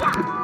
Yeah.